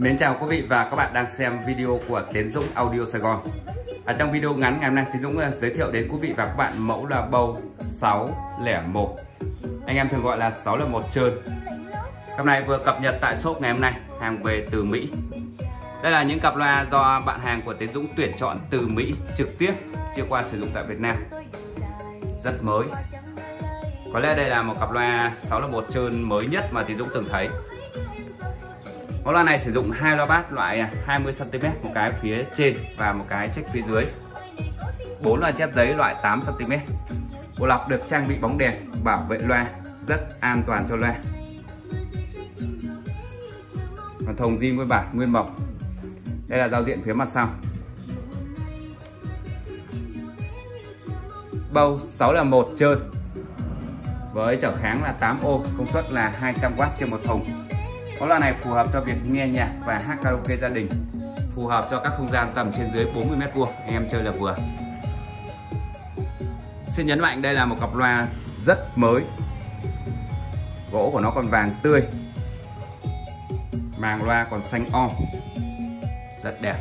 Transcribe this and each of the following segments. Mến chào quý vị và các bạn đang xem video của Tiến Dũng Audio Sài Gòn. Trong video ngắn ngày hôm nay, Tiến Dũng giới thiệu đến quý vị và các bạn mẫu là Bow 601. Anh em thường gọi là 601 trơn. Cặp này vừa cập nhật tại shop ngày hôm nay, hàng về từ Mỹ. Đây là những cặp loa do bạn hàng của Tiến Dũng tuyển chọn từ Mỹ trực tiếp, chưa qua sử dụng tại Việt Nam. Rất mới. Có lẽ đây là một cặp loa 601 trơn mới nhất mà Tiến Dũng từng thấy. Mẫu loa này sử dụng hai loa bass loại 20 cm, một cái phía trên và một cái trách phía dưới. 4 loa chép giấy loại 8 cm. Bộ lọc được trang bị bóng đèn bảo vệ loa, rất an toàn cho loa. Còn thùng zin với bản nguyên mộc. Đây là giao diện phía mặt sau. Bow 601 trơn với trở kháng là 8 ohm, công suất là 200W trên một thùng. Mẫu loa này phù hợp cho việc nghe nhạc và hát karaoke gia đình, phù hợp cho các không gian tầm trên dưới 40 m², anh em chơi là vừa. Xin nhấn mạnh đây là một cặp loa rất mới, gỗ của nó còn vàng tươi, màng loa còn xanh om, rất đẹp.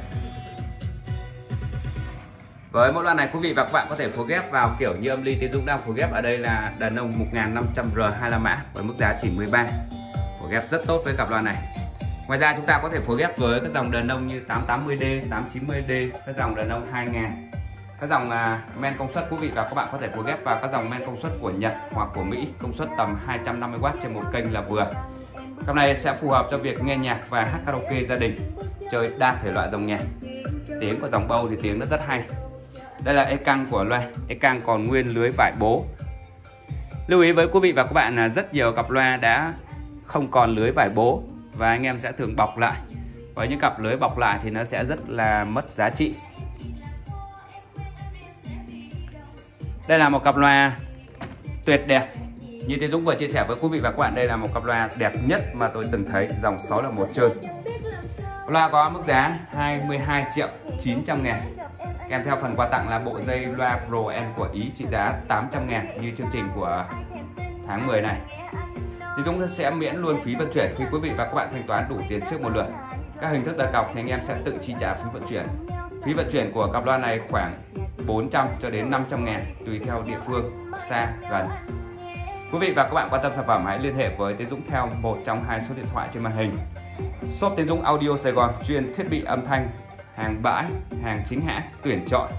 Với mẫu loa này quý vị và các bạn có thể phối ghép vào kiểu như âm ly Tiến Dũng đang phối ghép ở đây là đàn ông 1500R 25 mã với mức giá chỉ 13. Phối ghép rất tốt với cặp loa này. Ngoài ra chúng ta có thể phối ghép với các dòng đàn ông như 880D, 890D, các dòng đàn ông 2000. Các dòng men công suất quý vị và các bạn có thể phối ghép vào các dòng men công suất của Nhật hoặc của Mỹ, công suất tầm 250W trên một kênh là vừa. Cặp này sẽ phù hợp cho việc nghe nhạc và hát karaoke gia đình, chơi đa thể loại dòng nhạc. Tiếng của dòng Bow thì tiếng nó rất hay. Đây là ép căng của loa, ép căng còn nguyên lưới vải bố. Lưu ý với quý vị và các bạn là rất nhiều cặp loa đã không còn lưới vải bố và anh em sẽ thường bọc lại. Với những cặp lưới bọc lại thì nó sẽ rất là mất giá trị. Đây là một cặp loa tuyệt đẹp. Như Tiến Dũng vừa chia sẻ với quý vị và các bạn, đây là một cặp loa đẹp nhất mà tôi từng thấy, dòng 601 trơn. Loa có mức giá 22.900.000. Kèm theo phần quà tặng là bộ dây loa Pro M của Ý trị giá 800.000 như chương trình của tháng 10 này. Thì chúng ta sẽ miễn luôn phí vận chuyển khi quý vị và các bạn thanh toán đủ tiền trước một lượt. Các hình thức đặt cọc thì anh em sẽ tự chi trả phí vận chuyển. Phí vận chuyển của cặp loa này khoảng 400 cho đến 500.000 tùy theo địa phương, xa, gần. Quý vị và các bạn quan tâm sản phẩm hãy liên hệ với Tiến Dũng theo một trong hai số điện thoại trên màn hình. Shop Tiến Dũng Audio Sài Gòn chuyên thiết bị âm thanh, hàng bãi, hàng chính hãng tuyển chọn.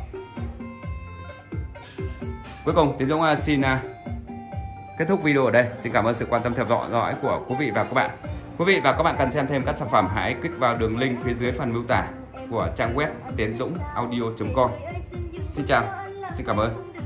Cuối cùng Tiến Dũng xin kết thúc video ở đây. Xin cảm ơn sự quan tâm theo dõi của quý vị và các bạn. Quý vị và các bạn cần xem thêm các sản phẩm hãy click vào đường link phía dưới phần mô tả của trang web tiendũng.audio.com. Xin chào, xin cảm ơn.